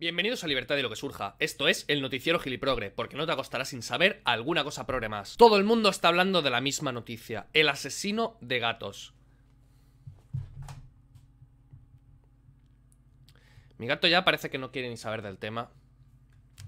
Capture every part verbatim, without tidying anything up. Bienvenidos a Libertad y lo que surja, esto es El Noticiero Giliprogre, porque no te acostarás sin saber alguna cosa progre más. Todo el mundo está hablando de la misma noticia, el asesino de gatos. Mi gato ya parece que no quiere ni saber del tema.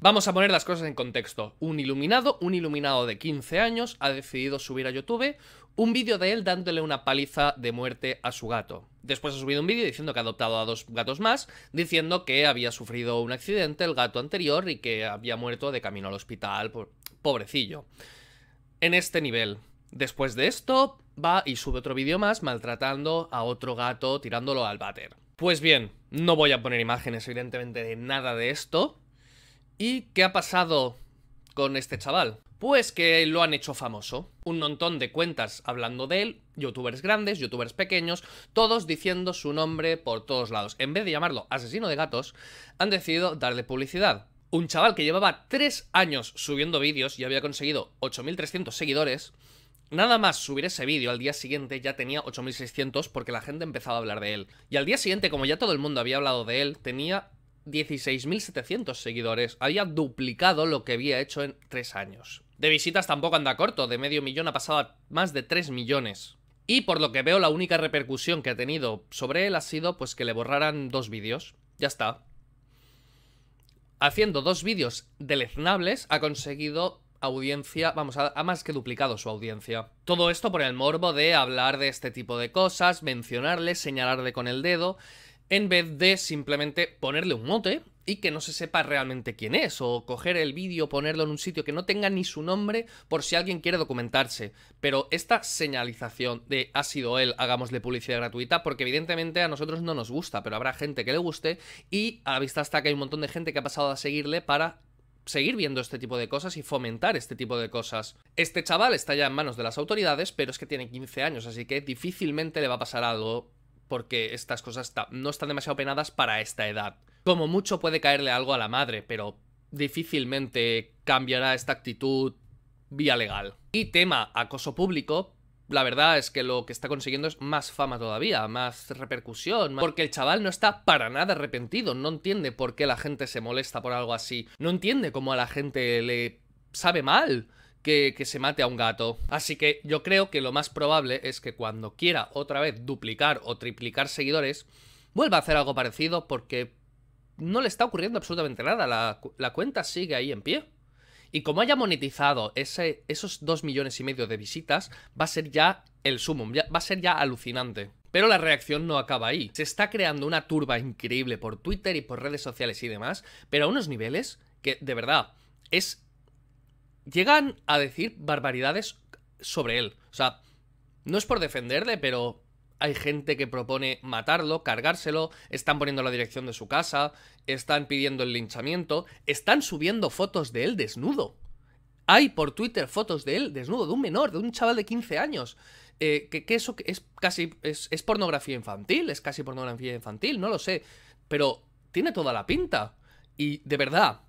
Vamos a poner las cosas en contexto. Un iluminado, un iluminado de quince años ha decidido subir a YouTube un vídeo de él dándole una paliza de muerte a su gato. Después ha subido un vídeo diciendo que ha adoptado a dos gatos más, diciendo que había sufrido un accidente el gato anterior y que había muerto de camino al hospital. Pobrecillo. En este nivel. Después de esto, va y sube otro vídeo más maltratando a otro gato, tirándolo al váter. Pues bien, no voy a poner imágenes, evidentemente, de nada de esto. ¿Y qué ha pasado con este chaval? Pues que lo han hecho famoso. Un montón de cuentas hablando de él, youtubers grandes, youtubers pequeños, todos diciendo su nombre por todos lados. En vez de llamarlo asesino de gatos, han decidido darle publicidad. Un chaval que llevaba tres años subiendo vídeos y había conseguido ocho mil trescientos seguidores, nada más subir ese vídeo, al día siguiente ya tenía ocho mil seiscientos porque la gente empezaba a hablar de él. Y al día siguiente, como ya todo el mundo había hablado de él, tenía dieciséis mil setecientos seguidores. Había duplicado lo que había hecho en tres años. De visitas tampoco anda corto. De medio millón ha pasado a más de tres millones. Y por lo que veo, la única repercusión que ha tenido sobre él ha sido pues que le borraran dos vídeos. Ya está. Haciendo dos vídeos deleznables ha conseguido audiencia, vamos, ha más que duplicado su audiencia. Todo esto por el morbo de hablar de este tipo de cosas, mencionarle, señalarle con el dedo, en vez de simplemente ponerle un mote y que no se sepa realmente quién es, o coger el vídeo, ponerlo en un sitio que no tenga ni su nombre por si alguien quiere documentarse. Pero esta señalización de ha sido él, hagámosle publicidad gratuita, porque evidentemente a nosotros no nos gusta, pero habrá gente que le guste, y a la vista está que hay un montón de gente que ha pasado a seguirle para seguir viendo este tipo de cosas y fomentar este tipo de cosas. Este chaval está ya en manos de las autoridades, pero es que tiene quince años, así que difícilmente le va a pasar algo, porque estas cosas no están demasiado penadas para esta edad. Como mucho puede caerle algo a la madre, pero difícilmente cambiará esta actitud vía legal. Y tema acoso público, la verdad es que lo que está consiguiendo es más fama todavía, más repercusión, más... porque el chaval no está para nada arrepentido, no entiende por qué la gente se molesta por algo así, no entiende cómo a la gente le sabe mal Que, que se mate a un gato. Así que yo creo que lo más probable es que cuando quiera otra vez duplicar o triplicar seguidores, vuelva a hacer algo parecido, porque no le está ocurriendo absolutamente nada. La, la cuenta sigue ahí en pie. Y como haya monetizado ese, esos dos millones y medio de visitas, va a ser ya el sumum, ya, va a ser ya alucinante. Pero la reacción no acaba ahí. Se está creando una turba increíble por Twitter y por redes sociales y demás, pero a unos niveles que, de verdad, es... llegan a decir barbaridades sobre él. O sea, no es por defenderle, pero hay gente que propone matarlo, cargárselo, están poniendo la dirección de su casa, están pidiendo el linchamiento, están subiendo fotos de él desnudo. Hay por Twitter fotos de él desnudo, de un menor, de un chaval de quince años. Eh, que, que eso es casi... Es, es pornografía infantil, es casi pornografía infantil, no lo sé. Pero tiene toda la pinta. Y de verdad...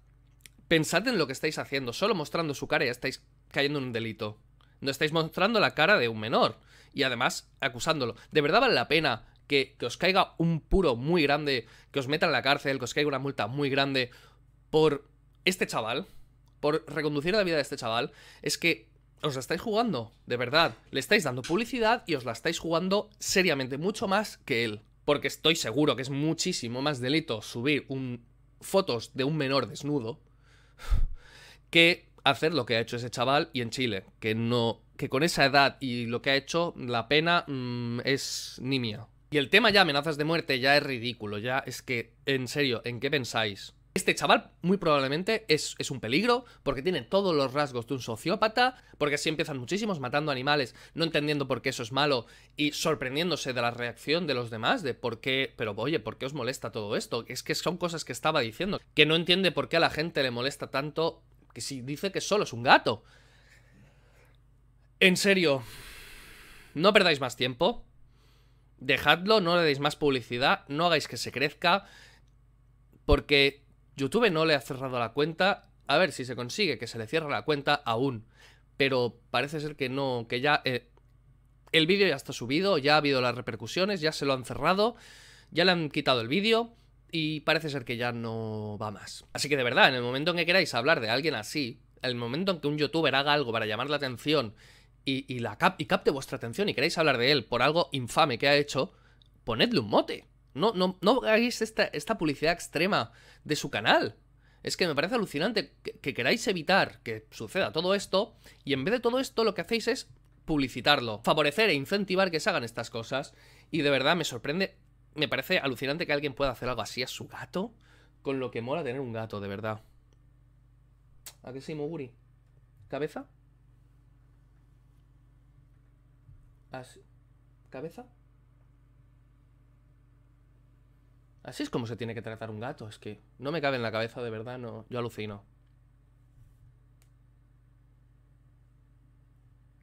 pensad en lo que estáis haciendo, solo mostrando su cara ya estáis cayendo en un delito. No estáis mostrando la cara de un menor y además acusándolo. ¿De verdad vale la pena que, que os caiga un puro muy grande, que os metan en la cárcel, que os caiga una multa muy grande por este chaval? Por reconducir la vida de este chaval. Es que os la estáis jugando, de verdad. Le estáis dando publicidad y os la estáis jugando seriamente, mucho más que él. Porque estoy seguro que es muchísimo más delito subir un, fotos de un menor desnudo que hacer lo que ha hecho ese chaval y en Chile, que no, que con esa edad y lo que ha hecho, la pena mmm, es nimia. Y el tema ya amenazas de muerte ya es ridículo, ya es que, en serio, ¿en qué pensáis? Este chaval muy probablemente es, es un peligro, porque tiene todos los rasgos de un sociópata, porque así empiezan muchísimos, matando animales, no entendiendo por qué eso es malo y sorprendiéndose de la reacción de los demás, de por qué, pero oye, ¿por qué os molesta todo esto? Es que son cosas que estaba diciendo, que no entiende por qué a la gente le molesta tanto, que si dice que solo es un gato. En serio, no perdáis más tiempo, dejadlo, no le deis más publicidad, no hagáis que se crezca, porque... YouTube no le ha cerrado la cuenta, a ver si se consigue que se le cierre la cuenta aún, pero parece ser que no, que ya eh, el vídeo ya está subido, ya ha habido las repercusiones, ya se lo han cerrado, ya le han quitado el vídeo y parece ser que ya no va más. Así que de verdad, en el momento en que queráis hablar de alguien así, el momento en que un youtuber haga algo para llamar la atención y, y, la cap y capte vuestra atención y queráis hablar de él por algo infame que ha hecho, ponedle un mote. No, no, no hagáis esta, esta publicidad extrema de su canal. Es que me parece alucinante que, que queráis evitar que suceda todo esto y en vez de todo esto lo que hacéis es publicitarlo, favorecer e incentivar que se hagan estas cosas. Y de verdad me sorprende, me parece alucinante que alguien pueda hacer algo así a su gato, con lo que mola tener un gato, de verdad. ¿A qué sí, Moguri? ¿Cabeza? ¿Así? ¿Cabeza? Así es como se tiene que tratar un gato. Es que no me cabe en la cabeza, de verdad, no. Yo alucino.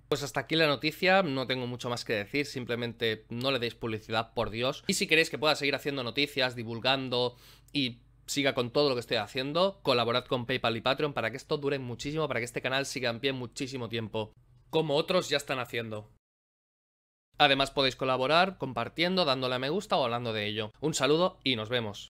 Pues hasta aquí la noticia, no tengo mucho más que decir, simplemente no le deis publicidad, por Dios. Y si queréis que pueda seguir haciendo noticias, divulgando y siga con todo lo que estoy haciendo, colaborad con PayPal y Patreon para que esto dure muchísimo, para que este canal siga en pie muchísimo tiempo, como otros ya están haciendo. Además podéis colaborar compartiendo, dándole a me gusta o hablando de ello. Un saludo y nos vemos.